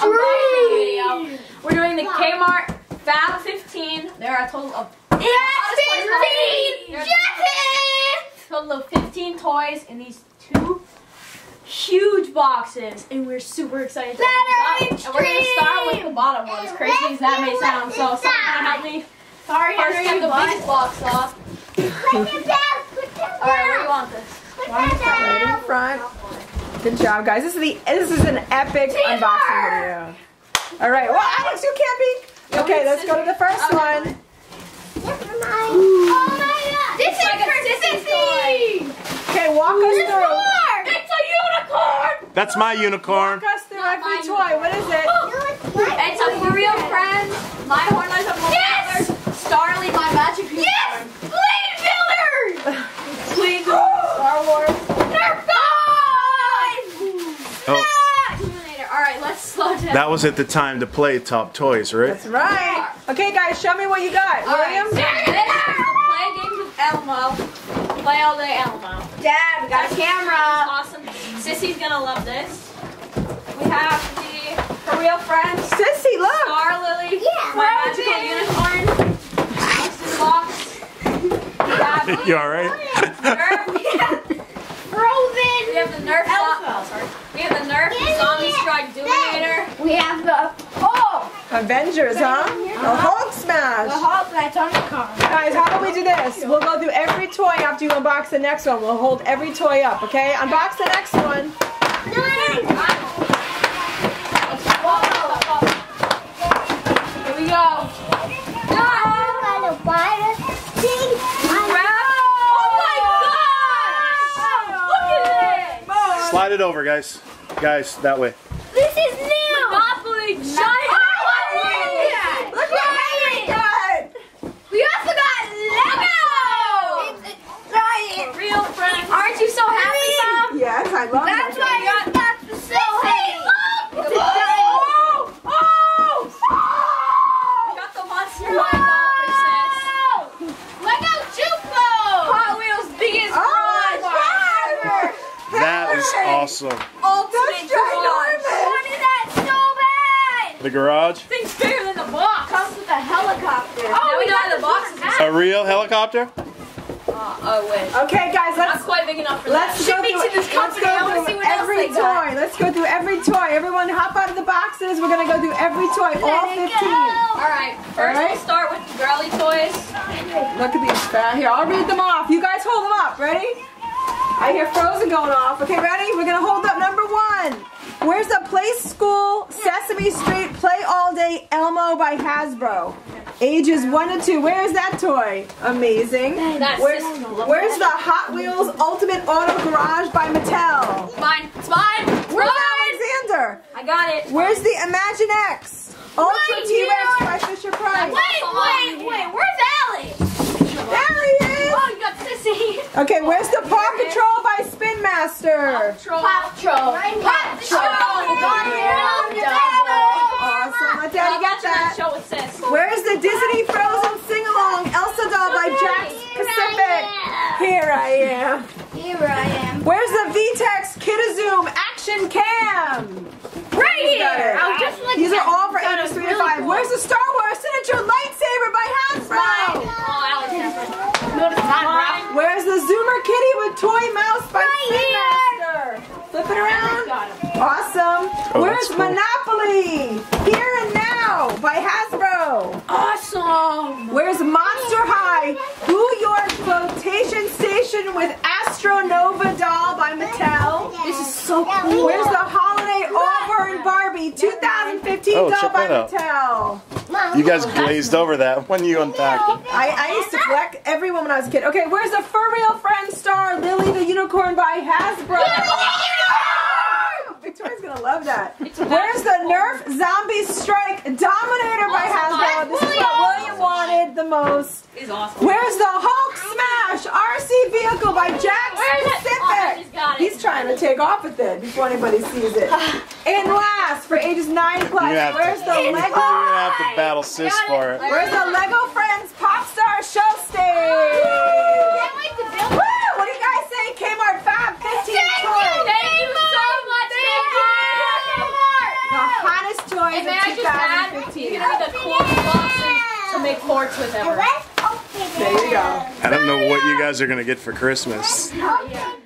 to unboxing video. We're doing the Kmart Fab 15. There are a total of 15 toys in these two huge boxes, and we're super excited to open it up. And we're going to start with the bottom one, as crazy as that may sound. So someone help me. Sorry, Henry, you the biggest box off. Alright, where do you want this? Right in front. Good job, guys. This is an epic unboxing video. Alright, well, Alex, you can't be. Okay, let's go to the first one. Oh my god! This is for Sissy! Okay, walk us through. It's a unicorn! That's my unicorn. Walk us through every toy. What is it? It's a Furreal Friends, My Horn Eyes of Mother, Starly, My Magic Unicorn. Yes! Blade Builder! Lego, Star Wars, Nerf guns! Oh. Alright, let's slow down. That was at the time to play Top Toys, right? That's right. Okay, guys, show me what you got. All William? Right. This is play games with Elmo. Play all day Elmo. Dad, we got a camera. Awesome. Sissy's gonna love this. We have the Furreal Friends. Sissy, look. Star Lily. Yeah. My magical unicorn. Austin box. We have you all right? Frozen. We have the Nerf. Oh, sorry. We have the Nerf. Zombie Strike Dominator. We have the Avengers, huh? The Hulk smash. The Hulk smash on the car. Guys, how about we do this? We'll go through every toy after you unbox the next one. We'll hold every toy up, okay? Unbox the next one. Here we go. Oh my gosh! Look at this! Slide it over, guys. Guys, that way. This is new. Monopoly giant. Aren't you so happy, Mom? Yes, I love it. That's why you got the Sissy. Look! Oh! We got the Monster High doll for Sis. Lego Jumbo! Hot Wheels biggest one ever. That is awesome. Ultimate garage. I wanted that so bad. The garage? Things bigger than the box. Comes with a helicopter. Oh, we got the box. A real helicopter? Oh wait. Okay, guys, let's. Not quite big enough for let's that. Go through, to this company. Let's go through every toy. Let's go through every toy. Everyone, hop out of the boxes. We're gonna go through every toy, all 15. All right. First, we'll start with the girly toys. Look at these. Here, I'll read them off. You guys hold them up. Ready? I hear Frozen going off. Okay, ready? We're gonna hold up number one. Where's the Play School Sesame Street Play All Day Elmo by Hasbro? Ages 1 to 2. Where's that toy? Amazing. Where's the Hot Wheels Ultimate Auto Garage by Mattel? It's mine. It's mine. Where's Alexander? I got it. Where's the Imagine X Ultra T-Rex by Fisher Price? Wait. Where's Allie? There he is. Oh, you got Sissy. Okay, where's the Paw Patrol by Spin Master? Paw Patrol. Awesome. My daddy got that. Where's the Disney Frozen sing-along Elsa doll by Jack Pacific? Here I am. Where's the Vtech Kidizoom Action Cam? Right here. These are all for ages 3 to 5. Cool. Where's the Star Wars signature lightsaber by Hasbro? Where's the Zoomer kitty with toy mouse by Spin Master? Flip it around. Awesome. Where's Monopoly? Here and Now by Hasbro. Awesome. Where's Monster High? New York Flotation Station with Astronova doll by Mattel. This is so cool. Where's the Holiday Auburn Barbie 2015 doll by Mattel? You guys glazed over that when you unpacked it. I used to collect every one when I was a kid. Okay, where's the Furreal Friends Star Lily the Unicorn by Hasbro? Victoria's gonna love that. Where's the Nerf Zombie Strike Dominator by Hasbro? This is what William wanted the most. It's awesome. Where's the Hulk Smash RC Vehicle by Jack Pacific? Oh, he's trying to take off with it before anybody sees it. And last, for ages 9+, where's the Lego? You're gonna have to battle Sis for it. Where's the Lego Friends Pop Star Show Stage? What do you guys say? Kmart Fab 15 toys. Thank you so much. The hottest always a 2015. You know, the cork boxes to make corks with them. There you go. I don't know what you guys are going to get for Christmas. Yeah.